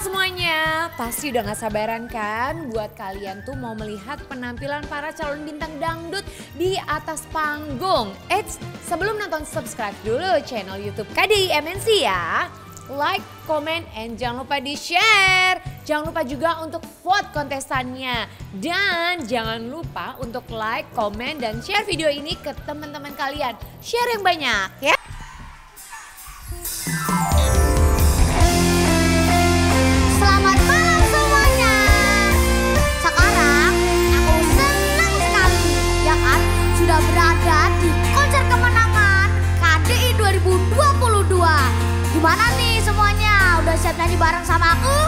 semuanya, pasti udah gak sabaran kan buat kalian tuh mau melihat penampilan para calon bintang dangdut di atas panggung. Eits, sebelum nonton subscribe dulu channel YouTube KDI MNC ya. Like, comment, and jangan lupa di-share. Jangan lupa juga untuk vote kontestannya. Dan jangan lupa untuk like, comment, dan share video ini ke teman-teman kalian. Share yang banyak ya. Selamat malam semuanya. Sekarang aku senang sekali ya kan sudah berada di konser kemenangan KDI 2022. Gimana nih semuanya? Udah siap nyanyi bareng sama aku?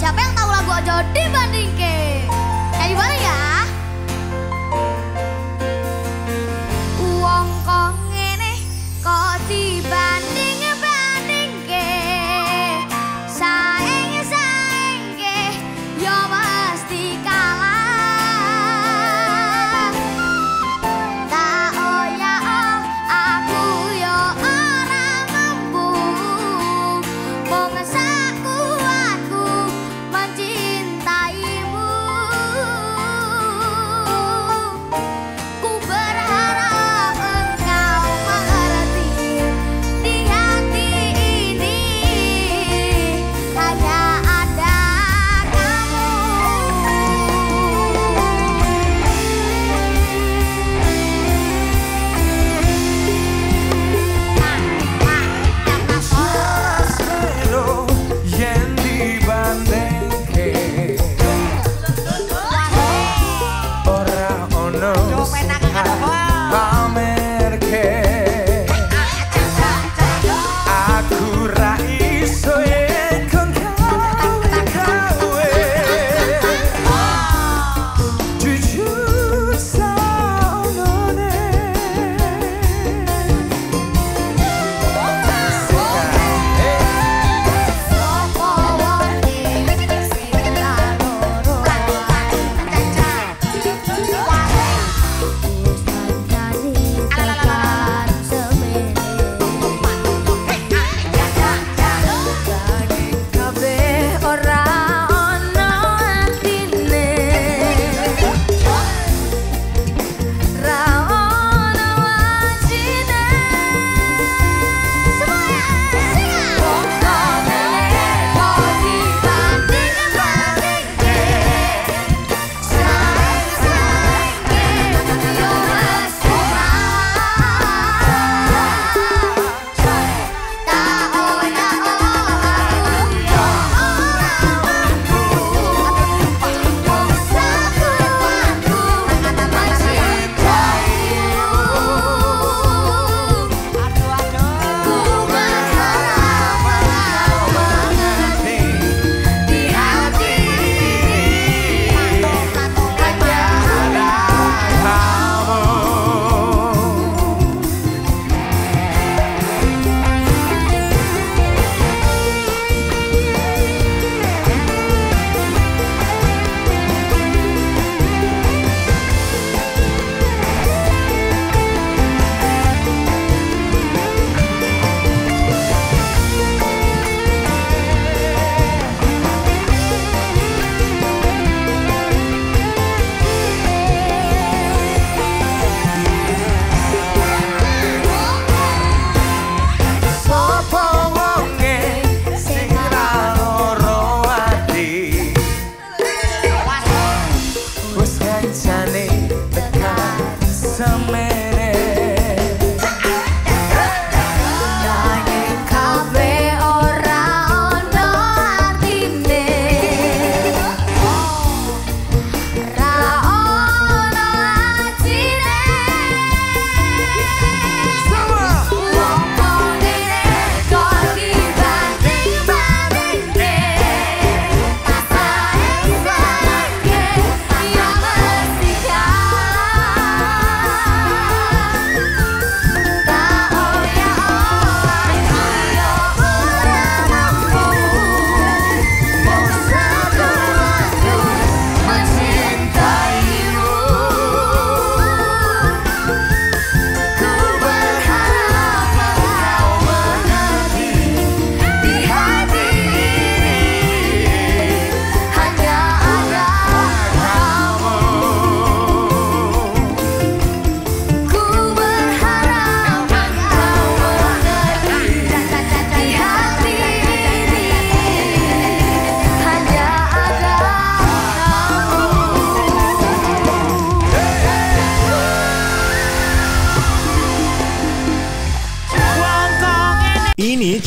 Siapa yang tahu lagu Ojo Dibandingke? Nyanyi bareng ya. Uang kok ngene kok dibanding-bandingke. Saing-saingke yo mesti kalah. Tak oh ya oh aku yo ora mampu. Mongsa kuatku mencintaimu.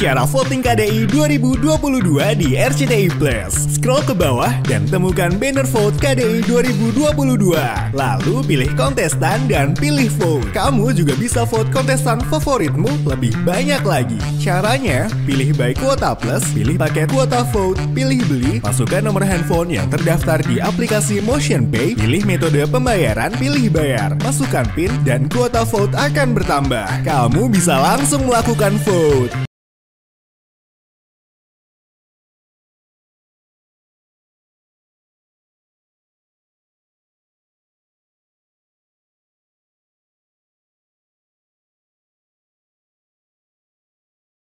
acara voting KDI 2022 di RCTI+. Scroll ke bawah dan temukan banner vote KDI 2022. Lalu pilih kontestan dan pilih vote. Kamu juga bisa vote kontestan favoritmu lebih banyak lagi. Caranya, pilih by kuota plus, pilih paket kuota vote, pilih beli, masukkan nomor handphone yang terdaftar di aplikasi MotionPay, pilih metode pembayaran, pilih bayar, masukkan PIN, dan kuota vote akan bertambah. Kamu bisa langsung melakukan vote.